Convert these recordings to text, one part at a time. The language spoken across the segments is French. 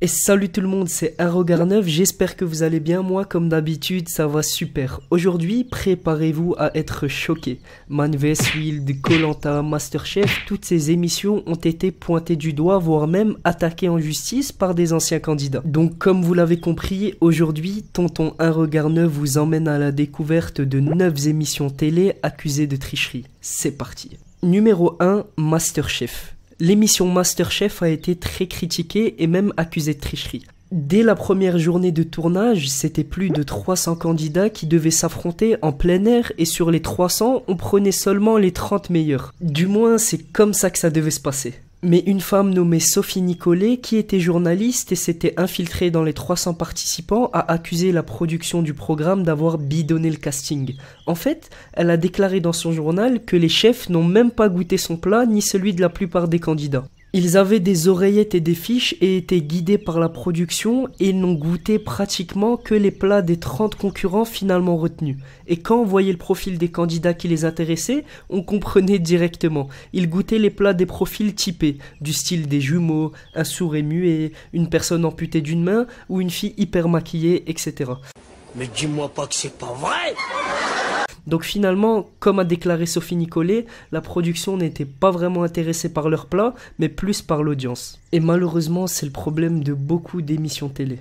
Et salut tout le monde, c'est Un Regard Neuf, j'espère que vous allez bien, moi comme d'habitude ça va super. Aujourd'hui, préparez-vous à être choqués. Man vs Wild, Koh Lanta, Masterchef, toutes ces émissions ont été pointées du doigt, voire même attaquées en justice par des anciens candidats. Donc comme vous l'avez compris, aujourd'hui, tonton Un Regard Neuf vous emmène à la découverte de 9 émissions télé accusées de tricherie. C'est parti. Numéro 1, Masterchef. L'émission Masterchef a été très critiquée et même accusée de tricherie. Dès la première journée de tournage, c'était plus de 300 candidats qui devaient s'affronter en plein air et sur les 300, on prenait seulement les 30 meilleurs. Du moins, c'est comme ça que ça devait se passer. Mais une femme nommée Sophie Nicolet, qui était journaliste et s'était infiltrée dans les 300 participants, a accusé la production du programme d'avoir bidonné le casting. En fait, elle a déclaré dans son journal que les chefs n'ont même pas goûté son plat ni celui de la plupart des candidats. Ils avaient des oreillettes et des fiches et étaient guidés par la production et n'ont goûté pratiquement que les plats des 30 concurrents finalement retenus. Et quand on voyait le profil des candidats qui les intéressaient, on comprenait directement. Ils goûtaient les plats des profils typés, du style des jumeaux, un sourd et muet, une personne amputée d'une main ou une fille hyper maquillée, etc. Mais dis-moi pas que c'est pas vrai! Donc finalement, comme a déclaré Sophie Nicolet, la production n'était pas vraiment intéressée par leur plat, mais plus par l'audience. Et malheureusement, c'est le problème de beaucoup d'émissions télé.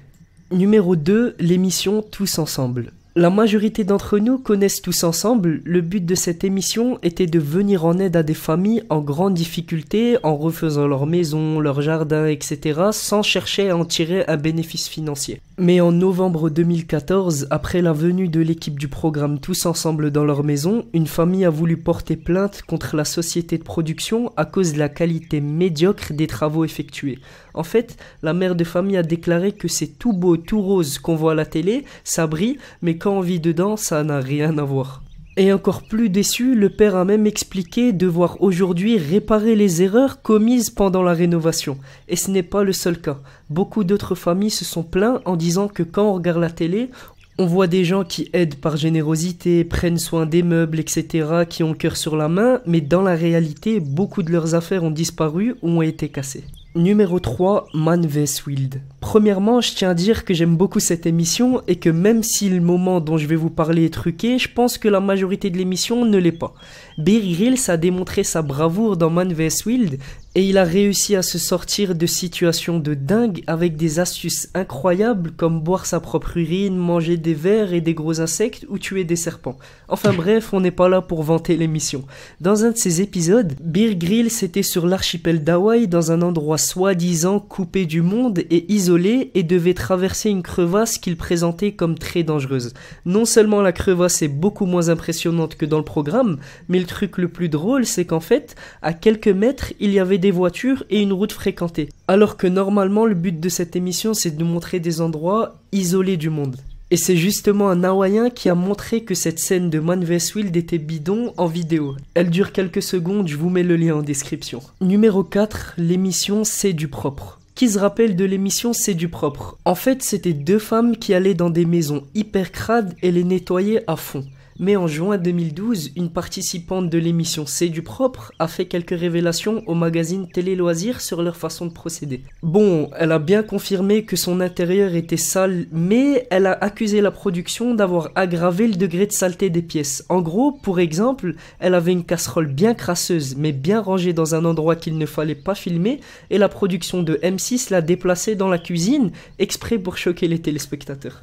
Numéro 2, l'émission Tous ensemble. La majorité d'entre nous connaissent Tous ensemble, le but de cette émission était de venir en aide à des familles en grande difficulté en refaisant leur maison, leur jardin, etc. sans chercher à en tirer un bénéfice financier. Mais en novembre 2014, après la venue de l'équipe du programme Tous ensemble dans leur maison, une famille a voulu porter plainte contre la société de production à cause de la qualité médiocre des travaux effectués. En fait, la mère de famille a déclaré que c'est tout beau, tout rose qu'on voit à la télé, ça brille, mais quand on vit dedans, ça n'a rien à voir. Et encore plus déçu, le père a même expliqué devoir aujourd'hui réparer les erreurs commises pendant la rénovation. Et ce n'est pas le seul cas. Beaucoup d'autres familles se sont plaints en disant que quand on regarde la télé, on voit des gens qui aident par générosité, prennent soin des meubles, etc., qui ont le cœur sur la main, mais dans la réalité, beaucoup de leurs affaires ont disparu ou ont été cassées. Numéro 3, Man vs Wild. Premièrement, je tiens à dire que j'aime beaucoup cette émission et que même si le moment dont je vais vous parler est truqué, je pense que la majorité de l'émission ne l'est pas. Bear Grylls a démontré sa bravoure dans Man vs Wild et il a réussi à se sortir de situations de dingue avec des astuces incroyables comme boire sa propre urine, manger des vers et des gros insectes ou tuer des serpents. Enfin bref, on n'est pas là pour vanter l'émission. Dans un de ces épisodes, Bear Grylls était sur l'archipel d'Hawaï dans un endroit soi-disant coupé du monde et isolé et devait traverser une crevasse qu'il présentait comme très dangereuse. Non seulement la crevasse est beaucoup moins impressionnante que dans le programme, mais le truc le plus drôle c'est qu'en fait, à quelques mètres, il y avait des voitures et une route fréquentée. Alors que normalement le but de cette émission c'est de montrer des endroits isolés du monde. Et c'est justement un Hawaïen qui a montré que cette scène de Man vs Wild était bidon en vidéo. Elle dure quelques secondes, je vous mets le lien en description. Numéro 4, l'émission C'est du propre. Qui se rappelle de l'émission C'est du propre? En fait, c'était deux femmes qui allaient dans des maisons hyper crades et les nettoyaient à fond. Mais en juin 2012, une participante de l'émission C'est du propre a fait quelques révélations au magazine Télé Loisirs sur leur façon de procéder. Bon, elle a bien confirmé que son intérieur était sale, mais elle a accusé la production d'avoir aggravé le degré de saleté des pièces. En gros, pour exemple, elle avait une casserole bien crasseuse, mais bien rangée dans un endroit qu'il ne fallait pas filmer, et la production de M6 l'a déplacée dans la cuisine, exprès pour choquer les téléspectateurs.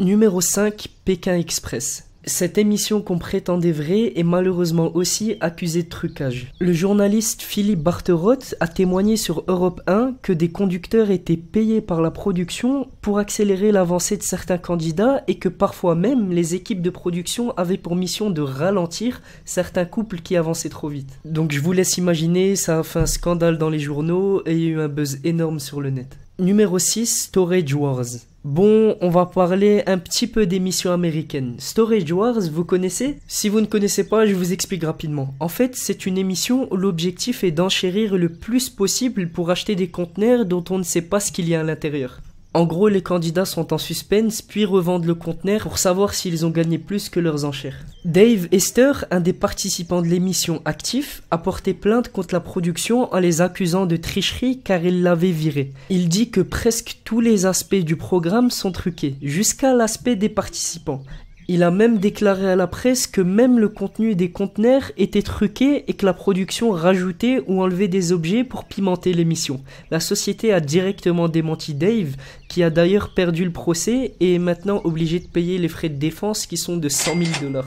Numéro 5, Pékin Express. Cette émission qu'on prétendait vraie est malheureusement aussi accusée de trucage. Le journaliste Philippe Barthérot a témoigné sur Europe 1 que des conducteurs étaient payés par la production pour accélérer l'avancée de certains candidats et que parfois même les équipes de production avaient pour mission de ralentir certains couples qui avançaient trop vite. Donc je vous laisse imaginer, ça a fait un scandale dans les journaux et il y a eu un buzz énorme sur le net. Numéro 6, Storage Wars. Bon, on va parler un petit peu d'émissions américaines. Storage Wars, vous connaissez? Si vous ne connaissez pas, je vous explique rapidement. En fait, c'est une émission où l'objectif est d'enchérir le plus possible pour acheter des conteneurs dont on ne sait pas ce qu'il y a à l'intérieur. En gros, les candidats sont en suspense, puis revendent le conteneur pour savoir s'ils ont gagné plus que leurs enchères. Dave Hester, un des participants de l'émission actif, a porté plainte contre la production en les accusant de tricherie car il l'avait viré. Il dit que presque tous les aspects du programme sont truqués, jusqu'à l'aspect des participants. Il a même déclaré à la presse que même le contenu des conteneurs était truqué et que la production rajoutait ou enlevait des objets pour pimenter l'émission. La société a directement démenti Dave, qui a d'ailleurs perdu le procès et est maintenant obligé de payer les frais de défense qui sont de 100 000 $.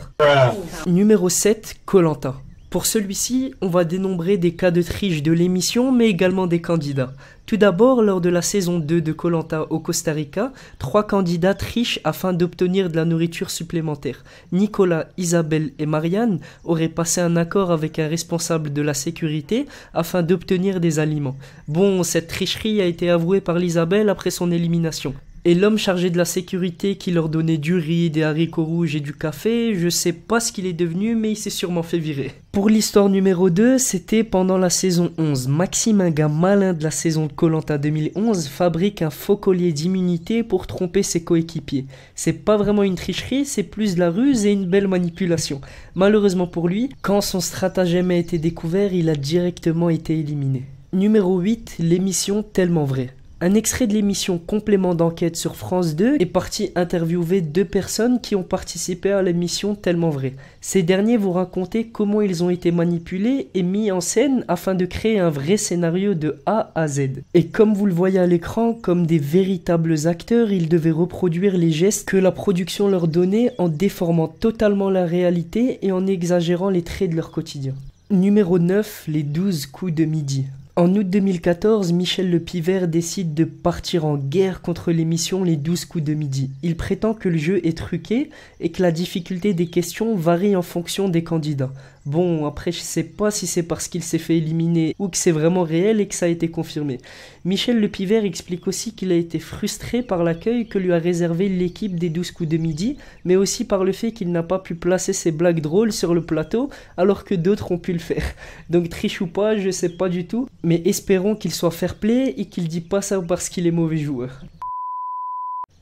Numéro 7, Koh Lanta. Pour celui-ci, on va dénombrer des cas de triche de l'émission, mais également des candidats. Tout d'abord, lors de la saison 2 de Koh Lanta au Costa Rica, 3 candidats trichent afin d'obtenir de la nourriture supplémentaire. Nicolas, Isabelle et Marianne auraient passé un accord avec un responsable de la sécurité afin d'obtenir des aliments. Bon, cette tricherie a été avouée par l'Isabelle après son élimination. Et l'homme chargé de la sécurité qui leur donnait du riz, des haricots rouges et du café, je sais pas ce qu'il est devenu, mais il s'est sûrement fait virer. Pour l'histoire numéro 2, c'était pendant la saison 11. Maxime, un gars malin de la saison de Koh Lanta 2011, fabrique un faux collier d'immunité pour tromper ses coéquipiers. C'est pas vraiment une tricherie, c'est plus de la ruse et une belle manipulation. Malheureusement pour lui, quand son stratagème a été découvert, il a directement été éliminé. Numéro 8, l'émission Tellement Vrai. Un extrait de l'émission Complément d'enquête sur France 2 est parti interviewer 2 personnes qui ont participé à l'émission Tellement Vrai. Ces derniers vont raconter comment ils ont été manipulés et mis en scène afin de créer un vrai scénario de A à Z. Et comme vous le voyez à l'écran, comme des véritables acteurs, ils devaient reproduire les gestes que la production leur donnait en déformant totalement la réalité et en exagérant les traits de leur quotidien. Numéro 9, les 12 coups de midi. En août 2014, Michel Le Pivert décide de partir en guerre contre l'émission Les 12 coups de midi. Il prétend que le jeu est truqué et que la difficulté des questions varie en fonction des candidats. Bon, après je sais pas si c'est parce qu'il s'est fait éliminer ou que c'est vraiment réel et que ça a été confirmé. Michel Le Pivert explique aussi qu'il a été frustré par l'accueil que lui a réservé l'équipe des 12 coups de midi, mais aussi par le fait qu'il n'a pas pu placer ses blagues drôles sur le plateau alors que d'autres ont pu le faire. Donc triche ou pas, je sais pas du tout. Mais espérons qu'il soit fair play et qu'il dit pas ça parce qu'il est mauvais joueur.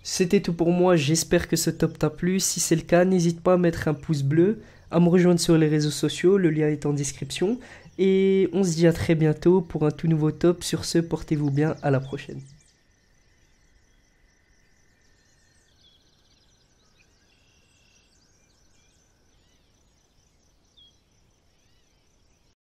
C'était tout pour moi, j'espère que ce top t'a plu. Si c'est le cas, n'hésite pas à mettre un pouce bleu, à me rejoindre sur les réseaux sociaux, le lien est en description. Et on se dit à très bientôt pour un tout nouveau top. Sur ce, portez-vous bien, à la prochaine.